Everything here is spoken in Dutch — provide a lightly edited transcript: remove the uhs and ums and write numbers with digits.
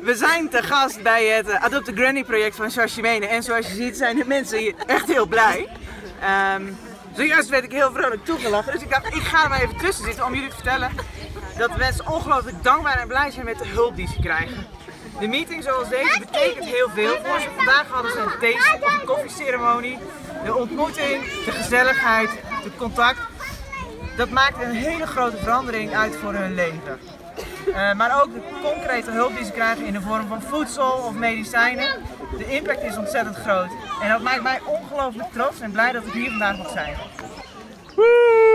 We zijn te gast bij het Adopt a Granny project van Charles Chimene en zoals je ziet zijn de mensen hier echt heel blij. Zojuist werd ik heel vrolijk toegelachen, dus ik dacht ik ga er maar even tussen zitten om jullie te vertellen dat de mensen ongelooflijk dankbaar en blij zijn met de hulp die ze krijgen. De meeting zoals deze betekent heel veel voor ze. Vandaag hadden ze een thee- of een koffieceremonie, de ontmoeting, de gezelligheid, de contact. Dat maakt een hele grote verandering uit voor hun leven. Maar ook de concrete hulp die ze krijgen in de vorm van voedsel of medicijnen. De impact is ontzettend groot. En dat maakt mij ongelooflijk trots en blij dat ik hier vandaag mag zijn.